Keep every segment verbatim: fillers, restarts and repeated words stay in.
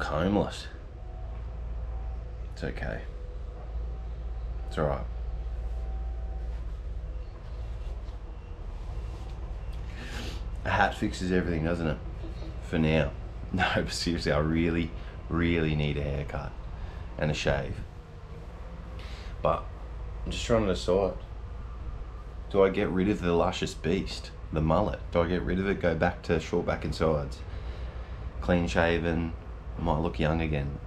look homeless. It's okay. It's alright. A hat fixes everything, doesn't it? For now. No, but seriously, I really, really need a haircut and a shave. But I'm just trying to decide. Do I get rid of the luscious beast, the mullet? Do I get rid of it, go back to short back and sides? Clean shaven, I might look young again.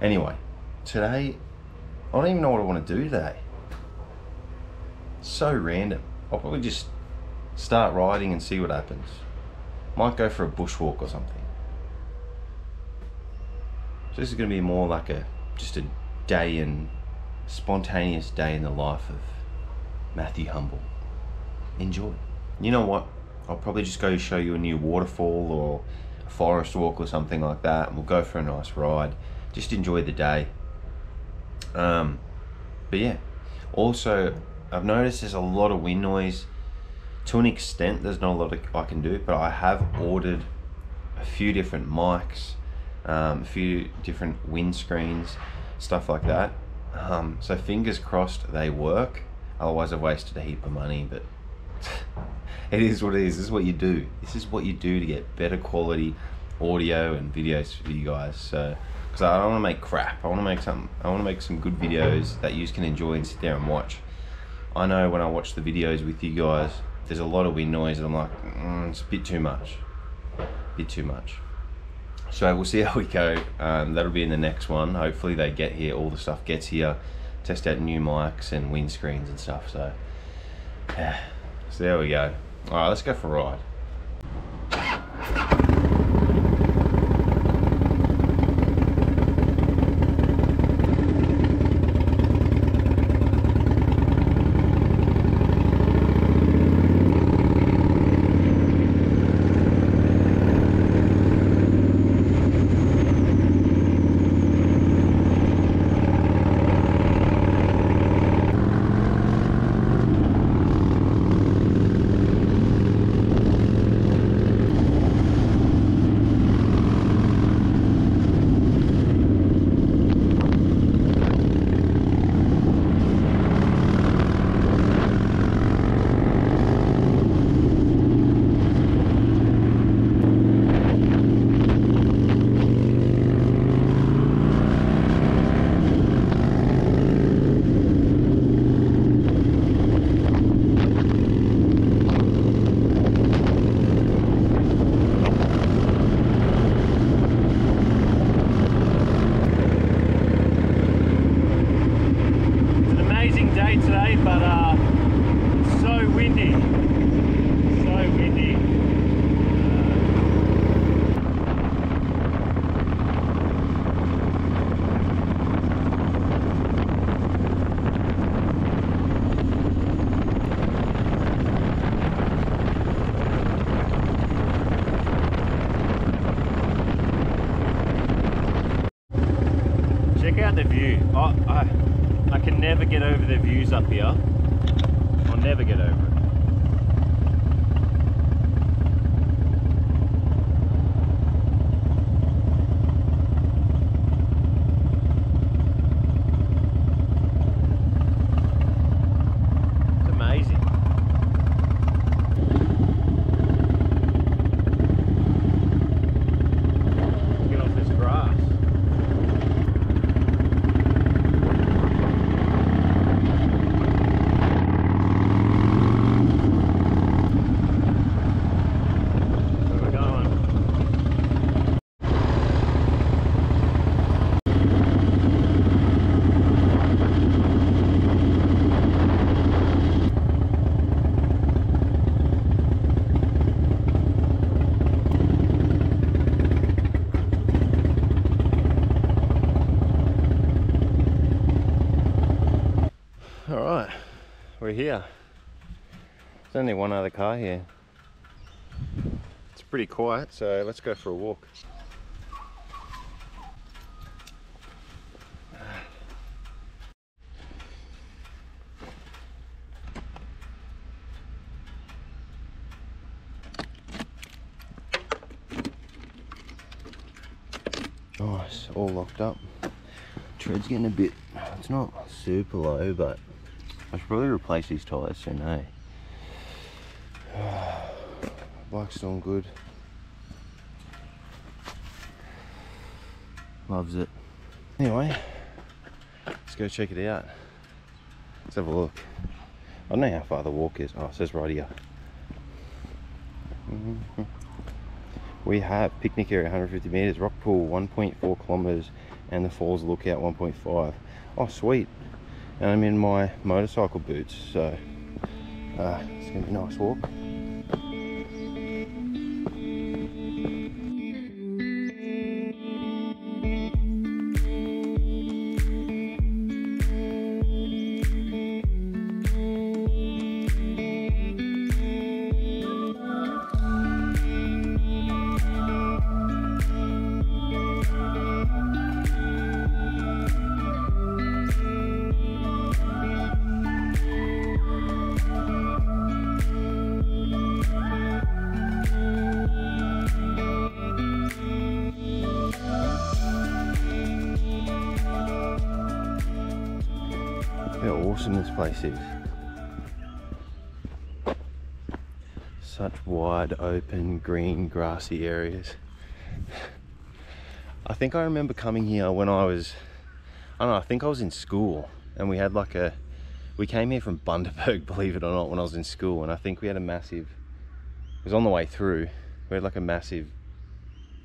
Anyway, today, I don't even know what I want to do today. It's so random. I'll probably just start riding and see what happens. Might go for a bushwalk or something. So this is going to be more like a, just a day in, spontaneous day in the life of Matthew Humble. Enjoy. You know what? I'll probably just go show you a new waterfall or a forest walk or something like that, and we'll go for a nice ride. Just enjoy the day. Um, but yeah, also I've noticed there's a lot of wind noise. To an extent, there's not a lot I can do, but I have ordered a few different mics, um, a few different wind screens, stuff like that. Um, so fingers crossed they work. Otherwise, I've wasted a heap of money, but it is what it is. This is what you do. This is what you do to get better quality audio and videos for you guys. So, because I don't want to make crap. I want to make some. I want to make some good videos that you can enjoy and sit there and watch. I know when I watch the videos with you guys, there's a lot of wind noise and I'm like, mm, it's a bit too much, a bit too much. So we'll see how we go. Um, that'll be in the next one. Hopefully they get here, all the stuff gets here, test out new mics and wind screens and stuff. So yeah, so there we go. All right, let's go for a ride. The view. I, I, I can never get over the views up here. I'll never get over it. Here. There's only one other car here. It's pretty quiet, so let's go for a walk. it's all locked up. Tread's getting a bit, it's not super low, but I should probably replace these tyres soon, hey? Bike's doing good. Loves it. Anyway, let's go check it out. Let's have a look. I don't know how far the walk is. Oh, it says right here. Mm-hmm. We have picnic area one hundred fifty meters, rock pool one point four kilometers, and the falls lookout one point five. Oh, sweet. And I'm in my motorcycle boots, so uh, it's gonna be a nice walk. How awesome this place is. Such wide open green grassy areas. I think I remember coming here when I was, I don't know, I think I was in school, and we had like a, we came here from Bundaberg, believe it or not, when I was in school, and I think we had a massive, it was on the way through, we had like a massive,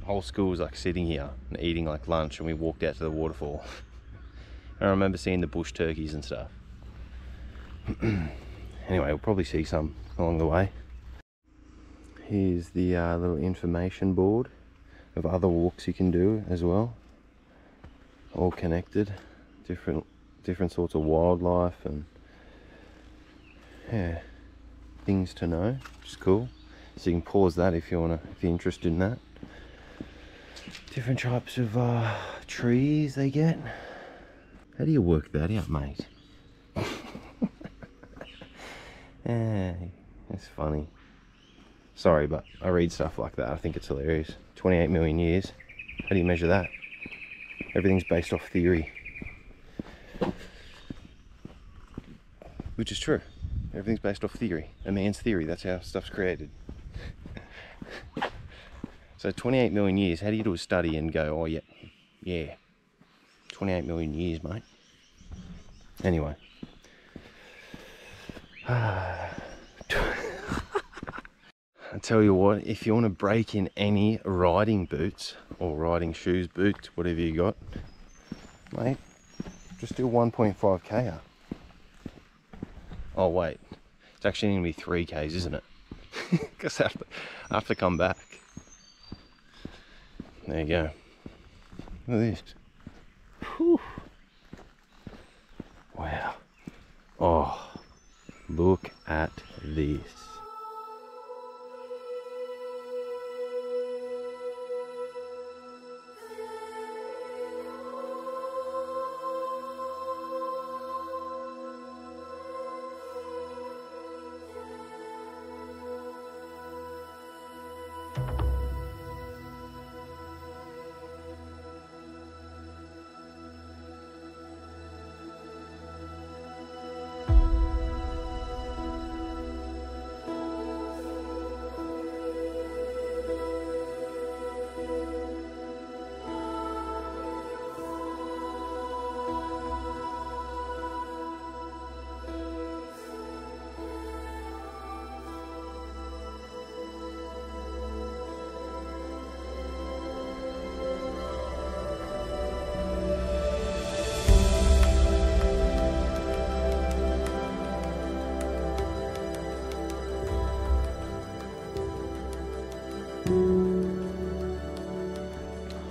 whole school was like sitting here and eating like lunch, and we walked out to the waterfall. I remember seeing the bush turkeys and stuff. Anyway, we'll probably see some along the way. Here's the uh, little information board of other walks you can do as well. All connected, different different sorts of wildlife and yeah, things to know, which is cool. So you can pause that if you wanna, if you're interested in that. Different types of uh, trees they get. How do you work that out, mate? Yeah, that's funny. Sorry, but I read stuff like that. I think it's hilarious. twenty-eight million years. How do you measure that? Everything's based off theory. Which is true. Everything's based off theory. A man's theory. That's how stuff's created. So twenty-eight million years. How do you do a study and go, oh, yeah, yeah. twenty-eight million years, mate. Anyway. I tell you what, if you want to break in any riding boots or riding shoes, boots, whatever you got, mate, just do one point five K. Oh, wait. It's actually going to be three Ks, isn't it? Because I, I have to come back. There you go. Look at this. Whew. Wow. Oh, look at this.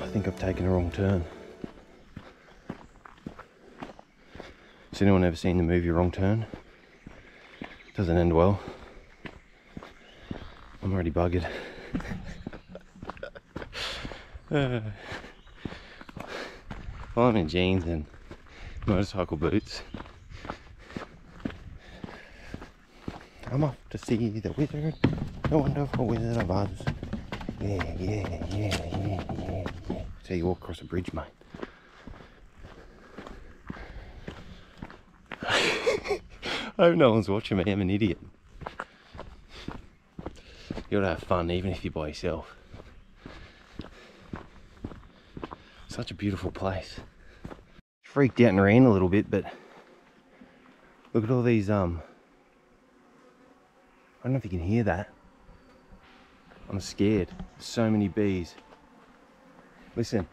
I think I've taken a wrong turn. Has anyone ever seen the movie Wrong Turn? Doesn't end well. I'm already buggered. uh, well, I'm in jeans and motorcycle boots. I'm off to see the wizard, the wonderful Wizard of Oz. Yeah, yeah, yeah, yeah, yeah. That's how you walk across a bridge, mate. I hope no one's watching me, I'm an idiot. You ought to have fun even if you're by yourself. Such a beautiful place. Freaked out and ran a little bit, but look at all these, um, I don't know if you can hear that. I'm scared. There's so many bees. Listen.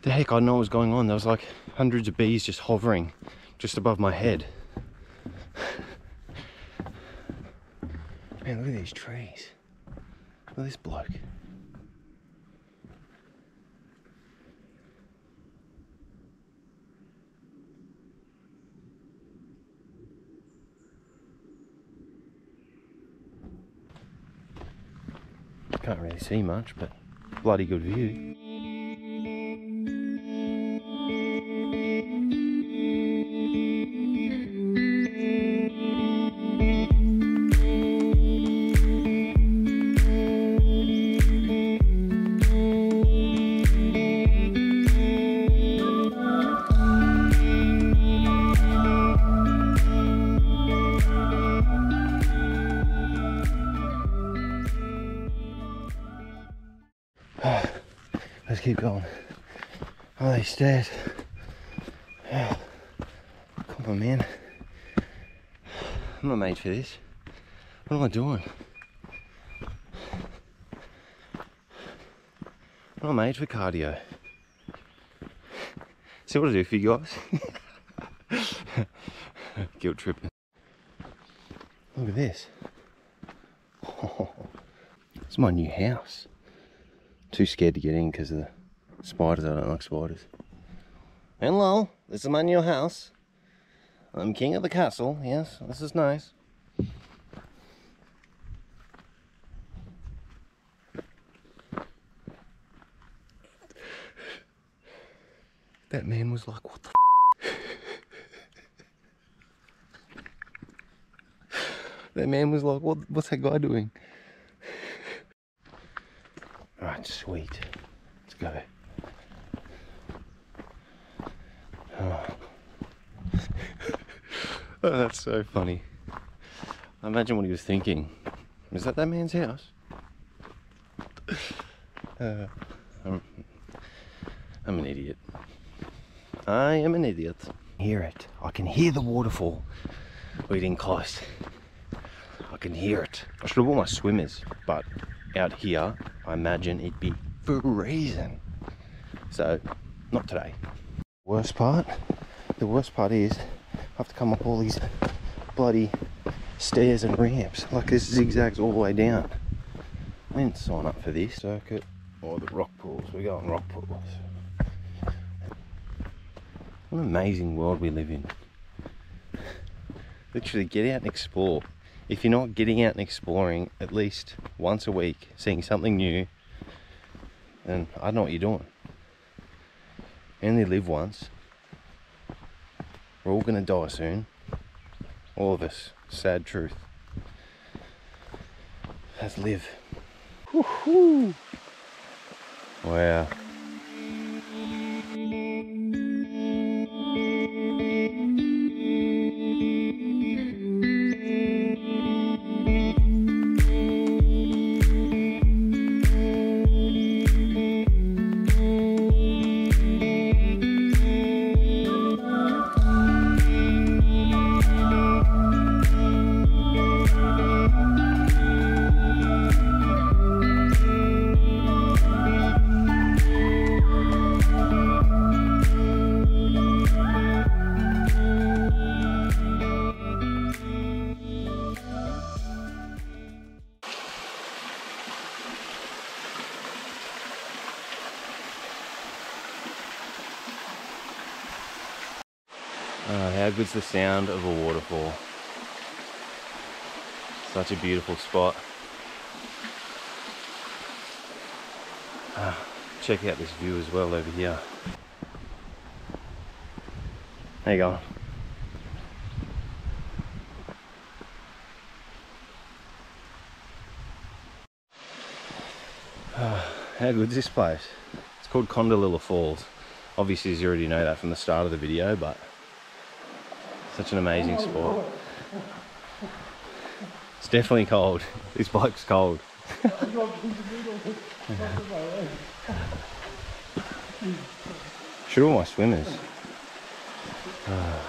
The heck, I didn't know what was going on. There was like hundreds of bees just hovering just above my head. Man, look at these trees. Look at this bloke. Can't really see much, but bloody good view. Let's keep going. Oh, these stairs. Oh, come on, man. I'm not made for this. What am I doing? I'm not made for cardio. See what I do for you guys? Guilt tripping. Look at this. Oh, it's my new house. Too scared to get in because of the spiders. I don't like spiders. Hello, this is my new house. I'm king of the castle. Yes, this is nice. That man was like, what the f? That man was like, what, what's that guy doing? Alright, sweet. Let's go. Oh. Oh, that's so funny. I imagine what he was thinking. Is that that man's house? Uh, I'm, I'm an idiot. I am an idiot. Hear it. I can hear the waterfall. We're getting close. I can hear it. I should have worn my swimmers, but out here, I imagine it'd be freezing. So, not today. Worst part, the worst part is I have to come up all these bloody stairs and ramps. Like this zigzags all the way down. I didn't sign up for this circuit or the rock pools. We're going rock pools. What an amazing world we live in. Literally, get out and explore. If you're not getting out and exploring at least once a week, seeing something new, then I don't know what you're doing. You only live once. We're all gonna die soon. All of us. Sad truth. Let's live. Woohoo! Wow. Uh, how good's the sound of a waterfall? Such a beautiful spot. Uh, check out this view as well over here. There you go. Oh, how good's this place? It's called Kondalilla Falls. Obviously, as you already know that from the start of the video, but such an amazing spot. It's definitely cold. This bike's cold. Should all my swimmers. Oh.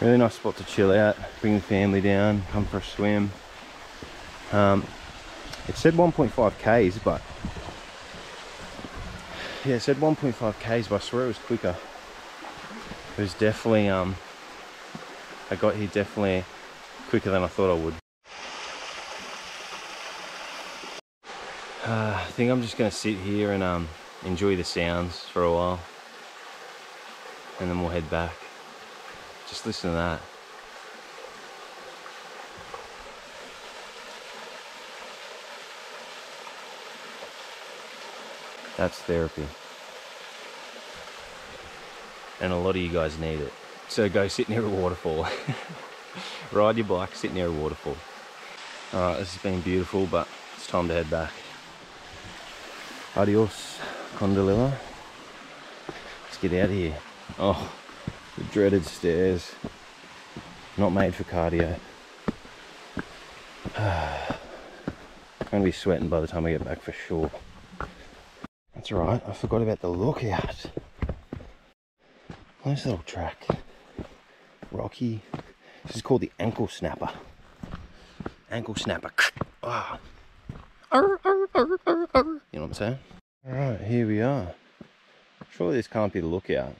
Really nice spot to chill out, bring the family down, come for a swim. Um, it said one point five Ks, but yeah, it said one point five Ks, but I swear it was quicker. It was definitely, um, I got here definitely quicker than I thought I would. Uh, I think I'm just gonna sit here and um, enjoy the sounds for a while, and then we'll head back. Just listen to that. That's therapy. And a lot of you guys need it. So go sit near a waterfall. Ride your bike, sit near a waterfall. Alright, this has been beautiful, but it's time to head back. Adios, Kondalilla. Let's get out of here. Oh. The dreaded stairs, not made for cardio. I'm going to be sweating by the time I get back for sure. That's alright, I forgot about the lookout. Nice little track. Rocky. This is called the ankle snapper. Ankle snapper. Oh. Arr, arr, arr, arr, arr. You know what I'm saying? Alright, here we are. Surely this can't be the lookout.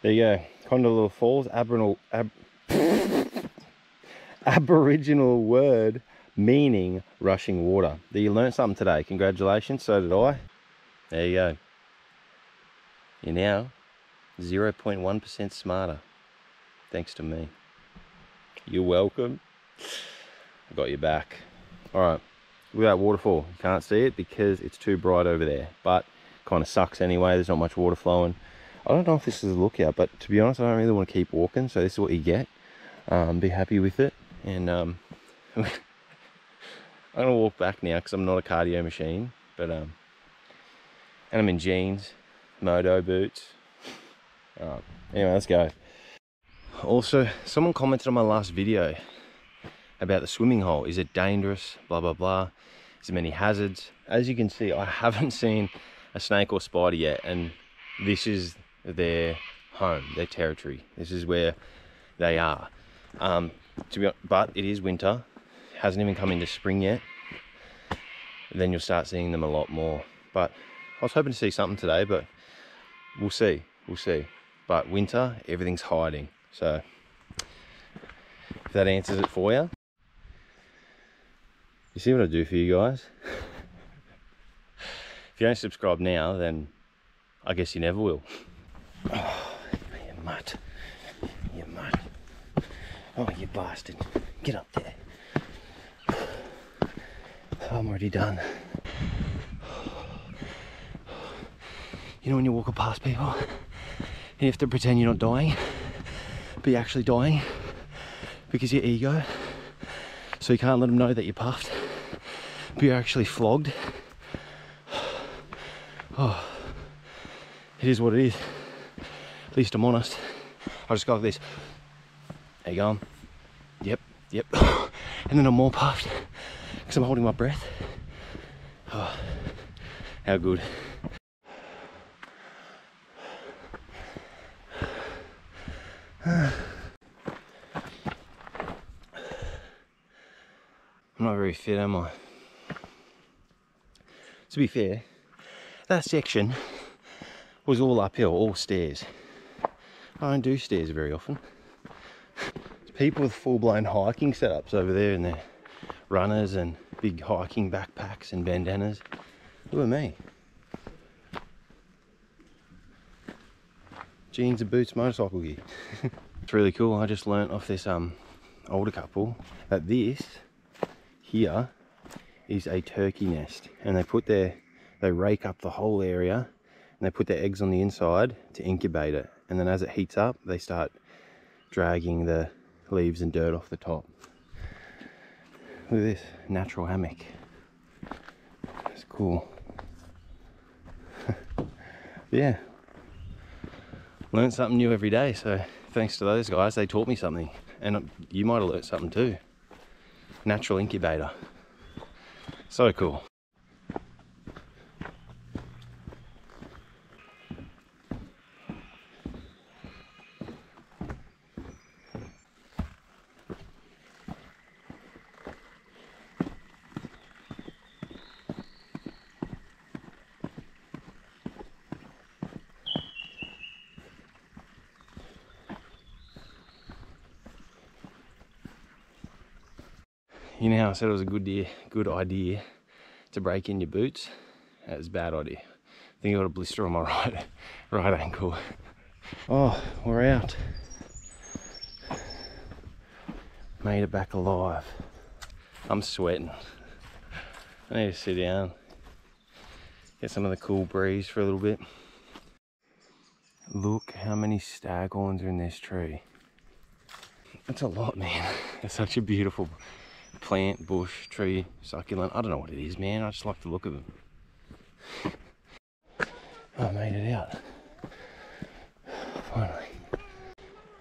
There you go, Kondalilla Falls, aboriginal, ab aboriginal word meaning rushing water. There, you learned something today, congratulations, so did I. There you go. You're now zero point one percent smarter, thanks to me. You're welcome, I got your back. All right, look at that waterfall, you can't see it because it's too bright over there, but kind of sucks anyway, there's not much water flowing. I don't know if this is a lookout, but to be honest, I don't really want to keep walking, so this is what you get. Um, be happy with it. And um, I'm going to walk back now because I'm not a cardio machine. But um, and I'm in jeans, moto boots. Um, anyway, let's go. Also, someone commented on my last video about the swimming hole. Is it dangerous? Blah, blah, blah. Is there many hazards? As you can see, I haven't seen a snake or spider yet. And this is their home, their territory. This is where they are. Um, to be honest, but it is winter. It hasn't even come into spring yet. Then you'll start seeing them a lot more. But I was hoping to see something today, but we'll see. We'll see. But winter, everything's hiding. So if that answers it for you. You see what I do for you guys? If you don't subscribe now, then I guess you never will. Oh, you mutt. You mutt. Oh, you bastard. Get up there. Oh, I'm already done. You know when you walk past people, you have to pretend you're not dying, but you're actually dying because your ego. So you can't let them know that you're puffed, but you're actually flogged. Oh. It is what it is. At least I'm honest. I just go like this. How you going? Yep, yep. And then I'm more puffed because I'm holding my breath. Oh, how good. I'm not very fit, am I? To be fair, that section was all uphill, all stairs. I don't do stairs very often. There's people with full-blown hiking setups over there and they're runners and big hiking backpacks and bandanas. Look at me. Jeans and boots, motorcycle gear. It's really cool. I just learnt off this um older couple that this here is a turkey nest, and they put their they rake up the whole area. They put their eggs on the inside to incubate it, and then as it heats up they start dragging the leaves and dirt off the top. Look at this natural hammock. cool. Yeah, learn something new every day, so thanks to those guys, they taught me something, and you might have learnt something too. Natural incubator, so cool. You know, I said it was a good idea, good idea to break in your boots. That was a bad idea. I think I got a blister on my right, right ankle. Oh, we're out. Made it back alive. I'm sweating. I need to sit down, get some of the cool breeze for a little bit. Look how many staghorns are in this tree. That's a lot, man. It's such a beautiful plant, bush, tree, succulent. I don't know what it is, man. I just like the look of them. I made it out. Finally.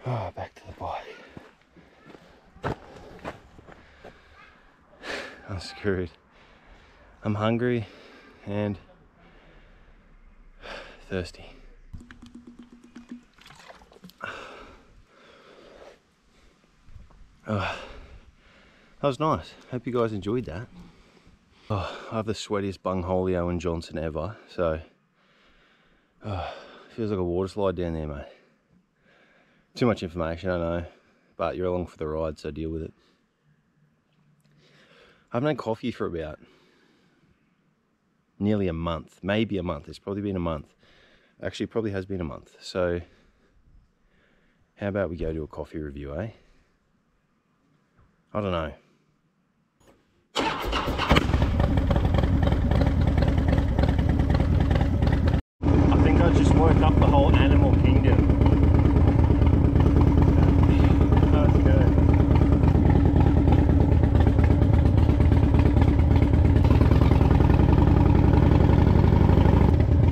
Oh, back to the bike. I'm screwed. I'm hungry and thirsty. Oh. That was nice. Hope you guys enjoyed that. Oh, I have the sweatiest bungholio in Johnson ever, so oh, feels like a water slide down there, mate. Too much information, I know, but you're along for the ride, so deal with it. I haven't had coffee for about nearly a month, maybe a month. It's probably been a month. Actually, it probably has been a month. So how about we go do a coffee review, eh? I don't know. I think I just woke up the whole animal kingdom. That's good.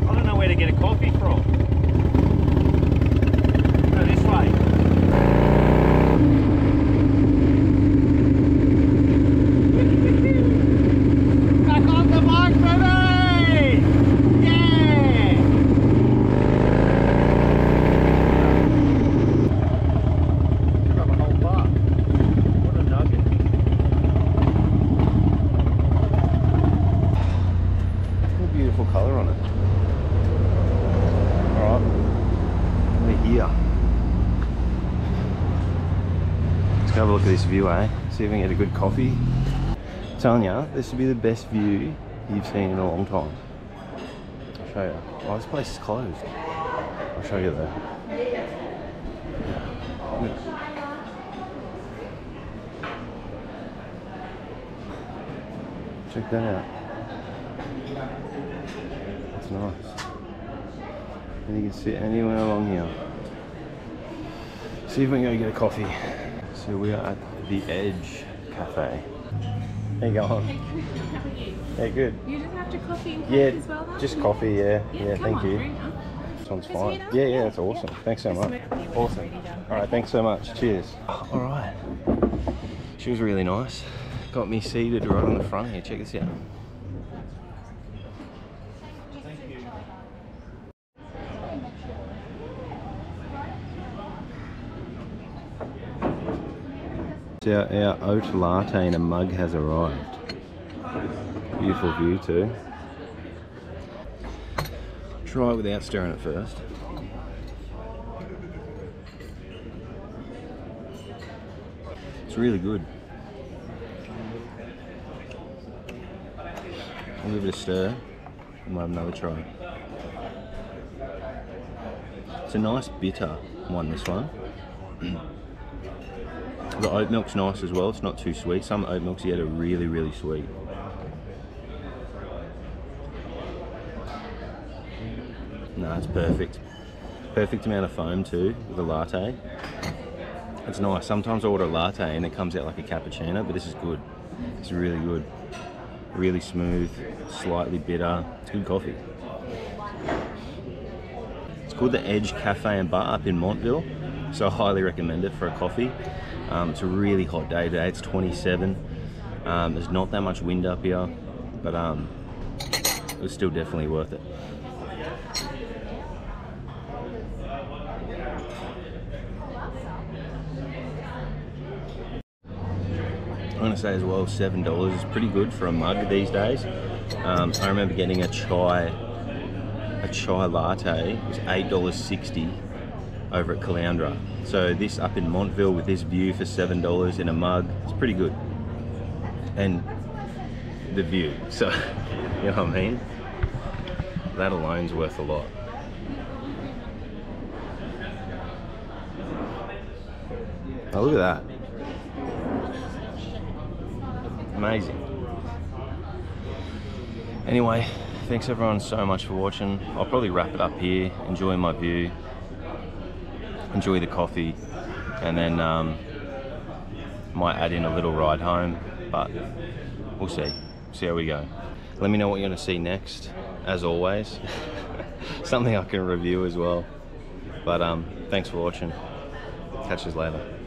I don't know where to get a coffee from. Go this way. This view, eh? See if we can get a good coffee. I'm telling you, this would be the best view you've seen in a long time. I'll show you. Oh, this place is closed. I'll show you though. Check that out. That's nice. And you can sit anywhere along here. See if we can go get a coffee. So we are at The Edge Cafe. How you going? Yeah, good. You just have to coffee and coffee yeah, as well? Yeah, just coffee, yeah. Yeah, yeah thank on, you. Right this one's fine. Yeah, yeah, that's awesome. Yeah. Thanks so much. Awesome. Alright, thanks so much. Cheers. Alright. She was really nice. Got me seated right on the front here. Check this out. Our, our oat latte in a mug has arrived. Beautiful view too. Try it without stirring it first. It's really good. I'll give it a stir and we'll have another try. It's a nice bitter one, this one. The oat milk's nice as well, it's not too sweet. Some oat milks you get are really, really sweet. No, it's perfect. Perfect amount of foam too, with a latte. It's nice. Sometimes I order a latte and it comes out like a cappuccino, but this is good. It's really good. really smooth, slightly bitter. It's good coffee. It's called The Edge Cafe and Bar up in Montville, so I highly recommend it for a coffee. Um, it's a really hot day today, it's twenty-seven. Um, there's not that much wind up here, but um, it was still definitely worth it. I'm gonna say as well, seven dollars is pretty good for a mug these days. Um, I remember getting a chai, a chai latte, it was eight dollars sixty over at Caloundra. So this up in Montville with this view for seven dollars in a mug, it's pretty good. And the view, so, you know what I mean? That alone's worth a lot. Oh, look at that. Amazing. Anyway, thanks everyone so much for watching. I'll probably wrap it up here. Enjoy my view, enjoy the coffee, and then um, might add in a little ride home, but we'll see. See how we go. Let me know what you're gonna see next, as always. Something I can review as well. But um, thanks for watching. Catch you later.